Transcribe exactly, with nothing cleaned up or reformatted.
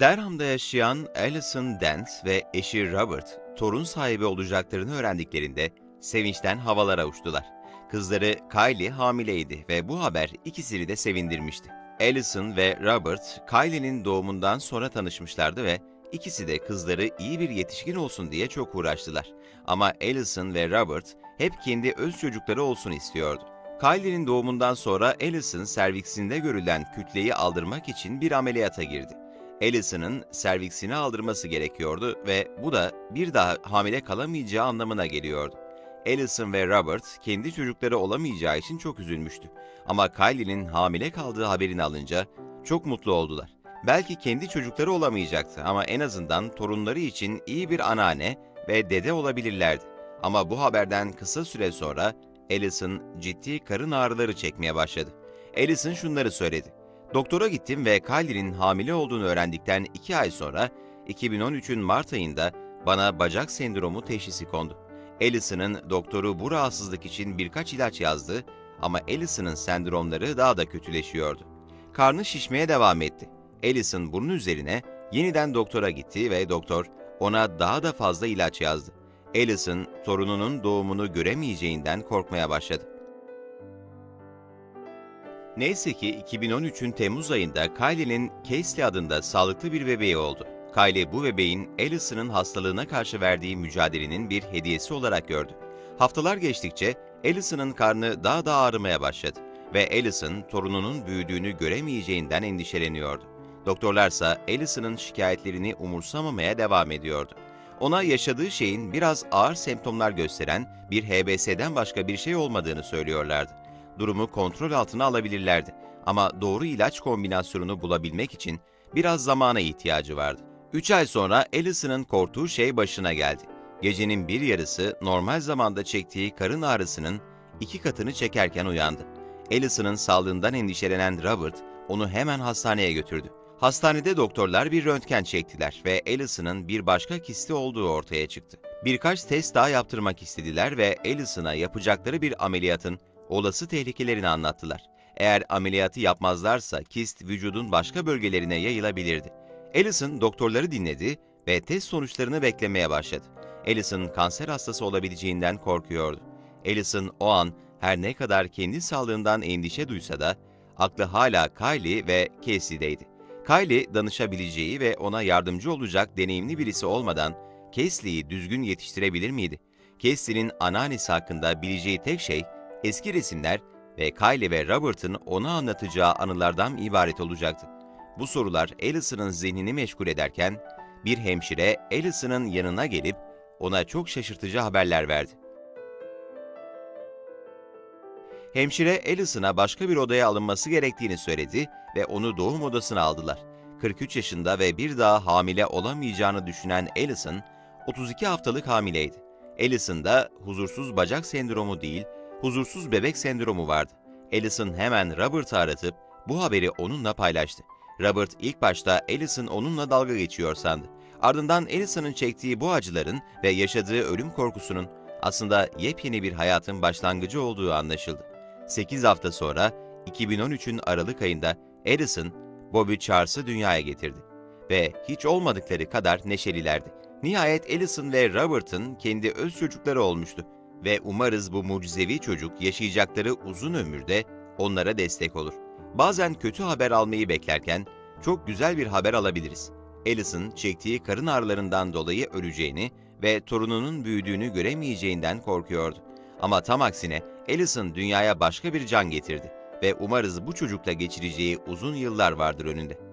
Durham'da yaşayan Allison Dent ve eşi Robert, torun sahibi olacaklarını öğrendiklerinde sevinçten havalara uçtular. Kızları Kylie hamileydi ve bu haber ikisini de sevindirmişti. Allison ve Robert, Kylie'nin doğumundan sonra tanışmışlardı ve ikisi de kızları iyi bir yetişkin olsun diye çok uğraştılar. Ama Allison ve Robert hep kendi öz çocukları olsun istiyordu. Kylie'nin doğumundan sonra Allison serviksinde görülen kütleyi aldırmak için bir ameliyata girdi. Allison'ın serviksini aldırması gerekiyordu ve bu da bir daha hamile kalamayacağı anlamına geliyordu. Allison ve Robert kendi çocukları olamayacağı için çok üzülmüştü. Ama Kylie'nin hamile kaldığı haberini alınca çok mutlu oldular. Belki kendi çocukları olamayacaktı ama en azından torunları için iyi bir anneanne ve dede olabilirlerdi. Ama bu haberden kısa süre sonra Allison ciddi karın ağrıları çekmeye başladı. Allison şunları söyledi. Doktora gittim ve Kylie'nin hamile olduğunu öğrendikten iki ay sonra iki bin on üçün Mart ayında bana bacak sendromu teşhisi kondu. Allison'ın doktoru bu rahatsızlık için birkaç ilaç yazdı ama Allison'ın sendromları daha da kötüleşiyordu. Karnı şişmeye devam etti. Allison bunun üzerine yeniden doktora gitti ve doktor ona daha da fazla ilaç yazdı. Allison torununun doğumunu göremeyeceğinden korkmaya başladı. Neyse ki iki bin on üçün Temmuz ayında Kylie'nin Casey adında sağlıklı bir bebeği oldu. Kylie bu bebeğin Allison'ın hastalığına karşı verdiği mücadelenin bir hediyesi olarak gördü. Haftalar geçtikçe Allison'ın karnı daha da ağrımaya başladı ve Allison torununun büyüdüğünü göremeyeceğinden endişeleniyordu. Doktorlarsa Allison'ın şikayetlerini umursamamaya devam ediyordu. Ona yaşadığı şeyin biraz ağır semptomlar gösteren bir H B S'den başka bir şey olmadığını söylüyorlardı. Durumu kontrol altına alabilirlerdi ama doğru ilaç kombinasyonunu bulabilmek için biraz zamana ihtiyacı vardı. üç ay sonra Allison'ın korktuğu şey başına geldi. Gecenin bir yarısı normal zamanda çektiği karın ağrısının iki katını çekerken uyandı. Allison'ın sağlığından endişelenen Robert onu hemen hastaneye götürdü. Hastanede doktorlar bir röntgen çektiler ve Allison'ın bir başka kisti olduğu ortaya çıktı. Birkaç test daha yaptırmak istediler ve Allison'a yapacakları bir ameliyatın olası tehlikelerini anlattılar. Eğer ameliyatı yapmazlarsa kist vücudun başka bölgelerine yayılabilirdi. Allison doktorları dinledi ve test sonuçlarını beklemeye başladı. Allison kanser hastası olabileceğinden korkuyordu. Allison o an her ne kadar kendi sağlığından endişe duysa da aklı hala Kylie ve Casey'deydi. Kylie danışabileceği ve ona yardımcı olacak deneyimli birisi olmadan Casey'yi düzgün yetiştirebilir miydi? Casey'nin anneannesi hakkında bileceği tek şey eski resimler ve Kylie ve Robert'ın ona anlatacağı anılardan ibaret olacaktı. Bu sorular Allison'ın zihnini meşgul ederken bir hemşire Allison'ın yanına gelip ona çok şaşırtıcı haberler verdi. Hemşire Allison'a başka bir odaya alınması gerektiğini söyledi ve onu doğum odasına aldılar. kırk üç yaşında ve bir daha hamile olamayacağını düşünen Allison otuz iki haftalık hamileydi. Allison'da huzursuz bacak sendromu değil, huzursuz bebek sendromu vardı. Allison hemen Robert'ı aratıp bu haberi onunla paylaştı. Robert ilk başta Allison onunla dalga geçiyor sandı. Ardından Allison'ın çektiği bu acıların ve yaşadığı ölüm korkusunun aslında yepyeni bir hayatın başlangıcı olduğu anlaşıldı. sekiz hafta sonra iki bin on üçün Aralık ayında Allison, Bobby Charles'ı dünyaya getirdi ve hiç olmadıkları kadar neşelilerdi. Nihayet Allison ve Robert'ın kendi öz çocukları olmuştu ve umarız bu mucizevi çocuk yaşayacakları uzun ömürde onlara destek olur. Bazen kötü haber almayı beklerken çok güzel bir haber alabiliriz. Allison çektiği karın ağrılarından dolayı öleceğini ve torununun büyüdüğünü göremeyeceğinden korkuyordu. Ama tam aksine Allison dünyaya başka bir can getirdi ve umarız bu çocukla geçireceği uzun yıllar vardır önünde.